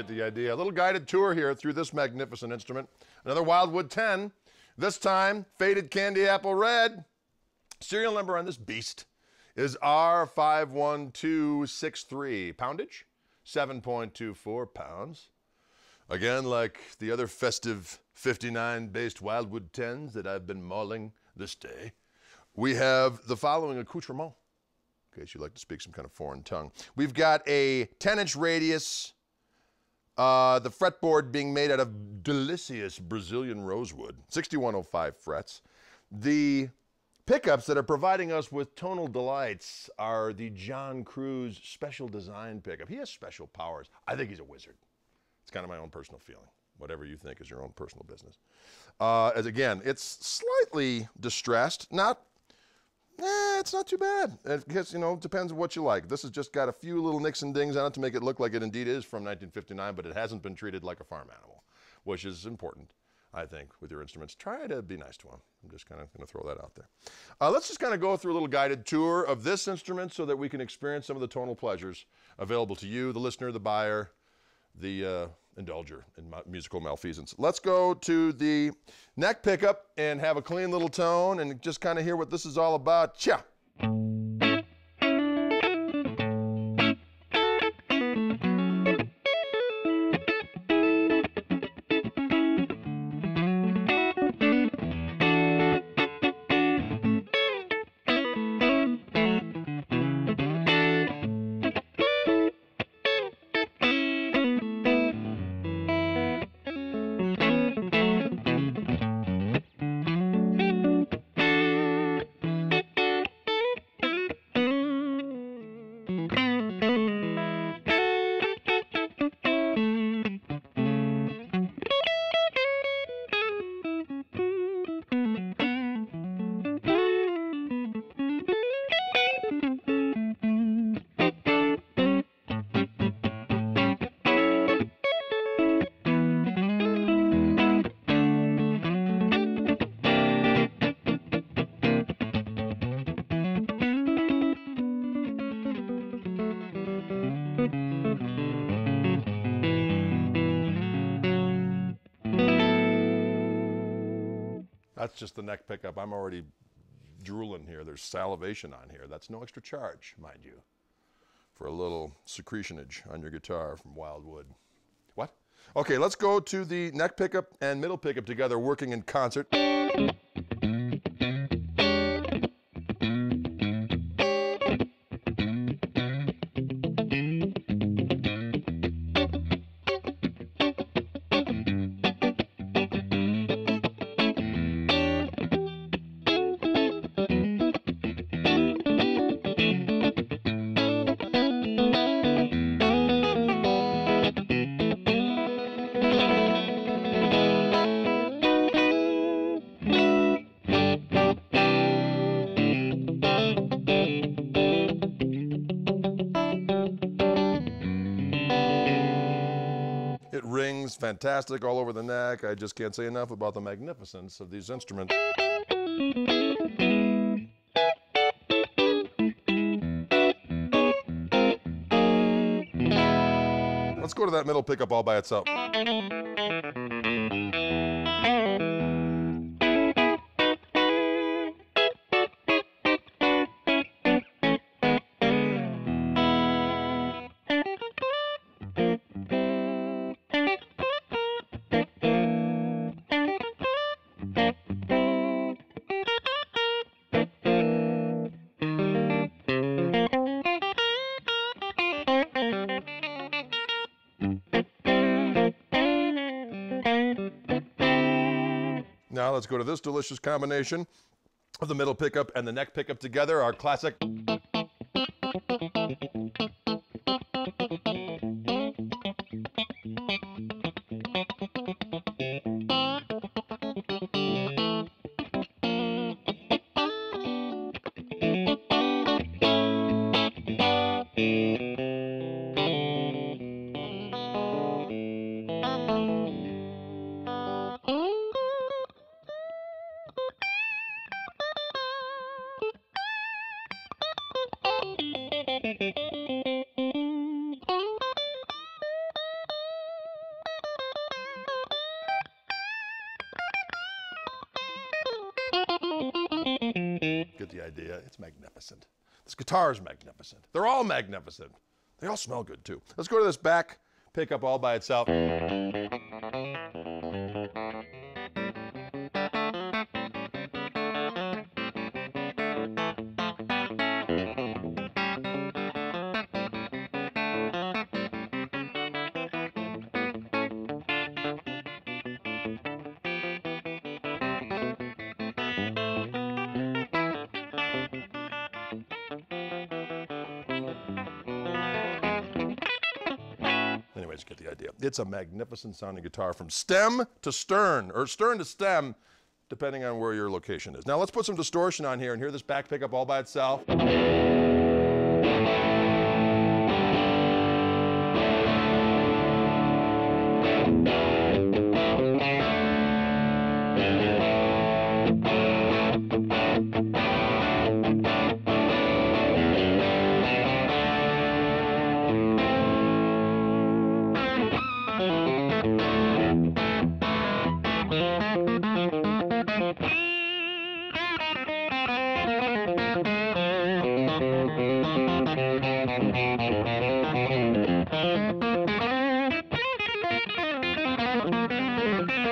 get the idea. A little guided tour here through this magnificent instrument. Another Wildwood 10, this time faded candy apple red. Serial number on this beast is R51263. Poundage, 7.24 pounds. Again, like the other festive 59-based Wildwood 10s that I've been mauling this day, we have the following accoutrement, in case you'd like to speak some kind of foreign tongue. We've got a 10-inch radius, the fretboard being made out of delicious Brazilian rosewood, 6105 frets. The pickups that are providing us with tonal delights are the John Cruz special design pickup. He has special powers. I think he's a wizard. It's kind of my own personal feeling. Whatever you think is your own personal business. As again, it's slightly distressed. It's not too bad. It gets, you know, depends on what you like. This has just got a few little nicks and dings on it to make it look like it indeed is from 1959, but it hasn't been treated like a farm animal, which is important, I think, with your instruments. Try to be nice to them. I'm just kind of going to throw that out there. Let's just kind of go through a little guided tour of this instrument so that we can experience some of the tonal pleasures available to you, the listener, the buyer, the indulger in musical malfeasance. Let's go to the neck pickup and have a clean little tone and just kind of hear what this is all about. Cha! That's just the neck pickup. I'm already drooling here. There's salivation on here. That's no extra charge, mind you, for a little secretionage on your guitar from Wildwood. What? Okay, let's go to the neck pickup and middle pickup together, working in concert. It rings fantastic all over the neck. I just can't say enough about the magnificence of these instruments. Let's go to that middle pickup all by itself. Now let's go to this delicious combination of the middle pickup and the neck pickup together, our classic. get the idea. It's magnificent. This guitar is magnificent. They're all magnificent. They all smell good too. Let's go to this back pickup all by itself. Get the idea. It's a magnificent sounding guitar from stem to stern, or stern to stem, depending on where your location is. Now let's put some distortion on here and hear this back pickup all by itself.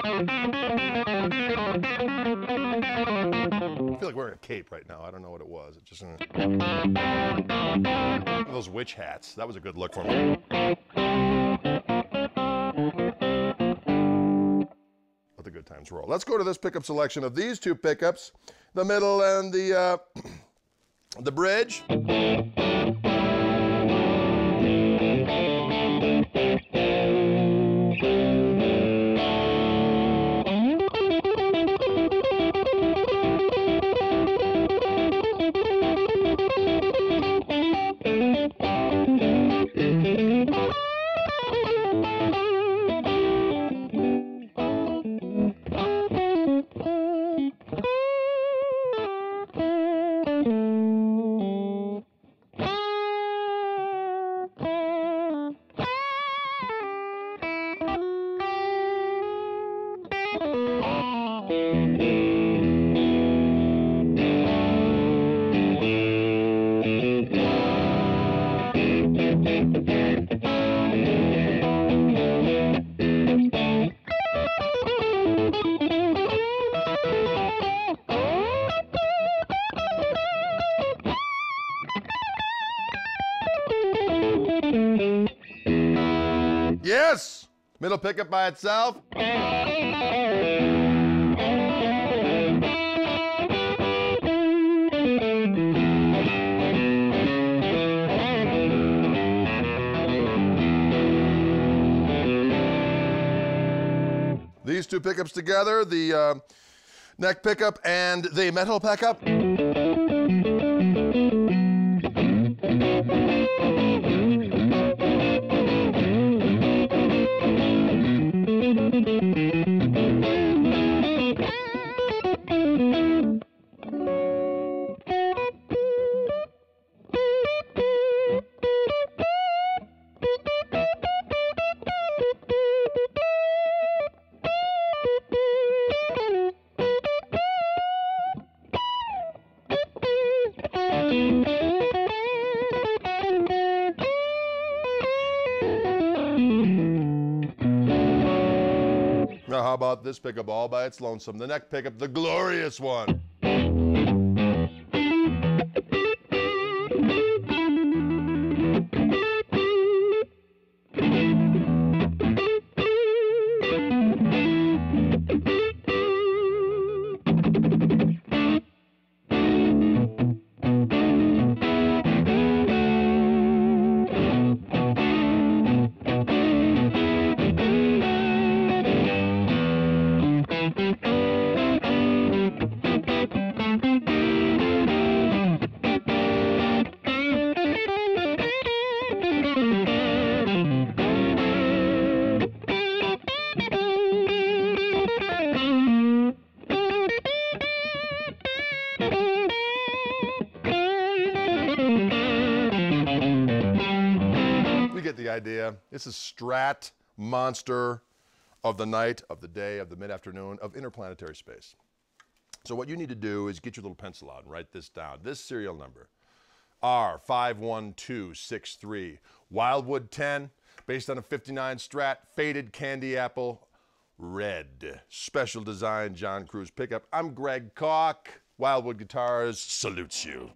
I feel like wearing a cape right now. I don't know what it was. It just those witch hats. That was a good look for me. Let the good times roll. Let's go to this pickup selection of these two pickups, the middle and the bridge. Yes! Middle pickup by itself. These two pickups together, the neck pickup and the metal pickup. Now how about this pickup all by its lonesome, the neck pickup, the glorious one. Idea. This is Strat Monster of the night, of the day, of the mid-afternoon, of interplanetary space. So what you need to do is get your little pencil out and write this down. This serial number, R51263, Wildwood 10, based on a 59 Strat, faded candy apple red. Special design, John Cruz pickup. I'm Greg Koch. Wildwood Guitars salutes you.